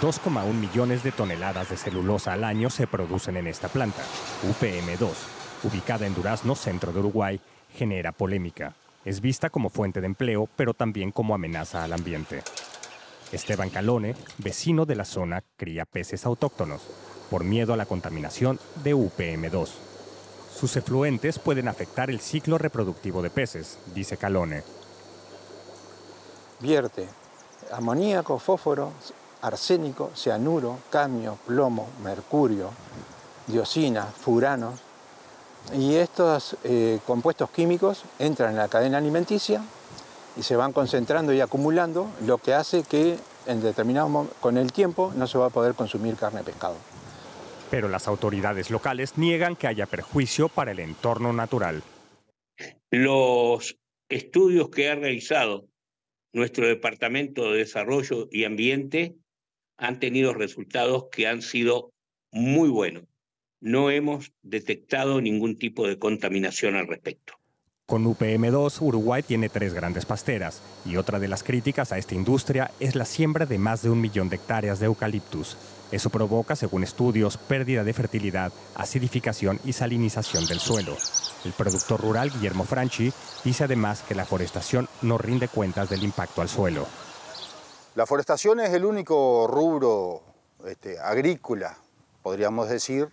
2,1 millones de toneladas de celulosa al año se producen en esta planta. UPM2, ubicada en Durazno, centro de Uruguay, genera polémica. Es vista como fuente de empleo, pero también como amenaza al ambiente. Esteban Calone, vecino de la zona, cría peces autóctonos por miedo a la contaminación de UPM2. Sus efluentes pueden afectar el ciclo reproductivo de peces, dice Calone. Vierte amoníaco, fósforo, arsénico, cianuro, cadmio, plomo, mercurio, diosina, furano. Y estos compuestos químicos entran en la cadena alimenticia y se van concentrando y acumulando, lo que hace que en determinado momento, con el tiempo, no se va a poder consumir carne y pescado. Pero las autoridades locales niegan que haya perjuicio para el entorno natural. Los estudios que ha realizado nuestro Departamento de Desarrollo y Ambiente han tenido resultados que han sido muy buenos. No hemos detectado ningún tipo de contaminación al respecto. Con UPM2, Uruguay tiene 3 grandes pasteras, y otra de las críticas a esta industria es la siembra de más de 1 millón de hectáreas de eucaliptus. Eso provoca, según estudios, pérdida de fertilidad, acidificación y salinización del suelo. El productor rural Guillermo Franchi dice además que la forestación no rinde cuentas del impacto al suelo. La forestación es el único rubro agrícola, podríamos decir,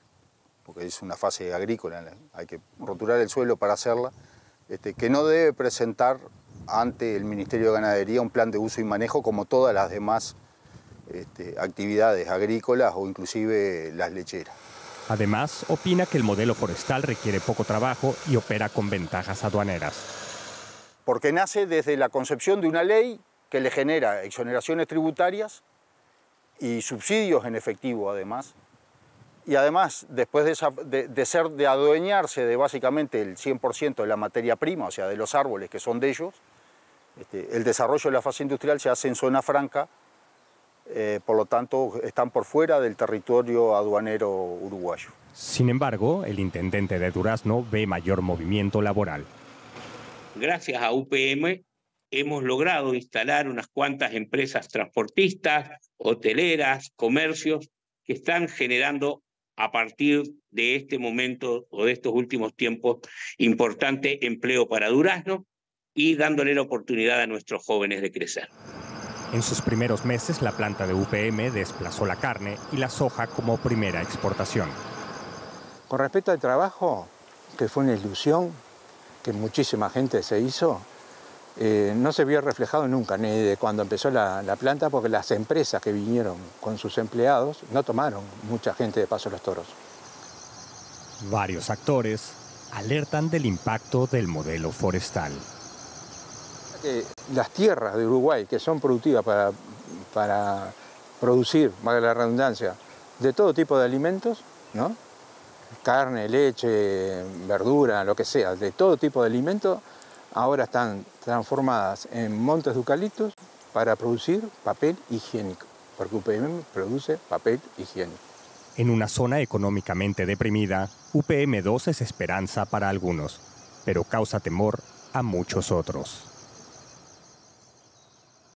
porque es una fase agrícola, hay que roturar el suelo para hacerla, que no debe presentar ante el Ministerio de Ganadería un plan de uso y manejo como todas las demás actividades agrícolas o inclusive las lecheras. Además, opina que el modelo forestal requiere poco trabajo y opera con ventajas aduaneras. Porque nace desde la concepción de una ley que le genera exoneraciones tributarias y subsidios en efectivo además. Y además, después de adueñarse de básicamente el 100% de la materia prima, o sea, de los árboles que son de ellos, el desarrollo de la fase industrial se hace en zona franca, por lo tanto, están por fuera del territorio aduanero uruguayo. Sin embargo, el intendente de Durazno ve mayor movimiento laboral. Gracias a UPM hemos logrado instalar unas cuantas empresas transportistas, hoteleras, comercios, que están generando a partir de este momento o de estos últimos tiempos importante empleo para Durazno y dándole la oportunidad a nuestros jóvenes de crecer. En sus primeros meses, la planta de UPM desplazó la carne y la soja como primera exportación. Con respecto al trabajo, que fue una ilusión, que muchísima gente se hizo, no se vio reflejado nunca, ni de cuando empezó la planta, porque las empresas que vinieron con sus empleados no tomaron mucha gente de Paso de los Toros. Varios actores alertan del impacto del modelo forestal. Las tierras de Uruguay, que son productivas para producir, valga la redundancia, de todo tipo de alimentos, ¿no? Carne, leche, verdura, lo que sea, de todo tipo de alimentos, ahora están transformadas en montes de eucaliptos para producir papel higiénico, porque UPM produce papel higiénico. En una zona económicamente deprimida, UPM2 es esperanza para algunos, pero causa temor a muchos otros.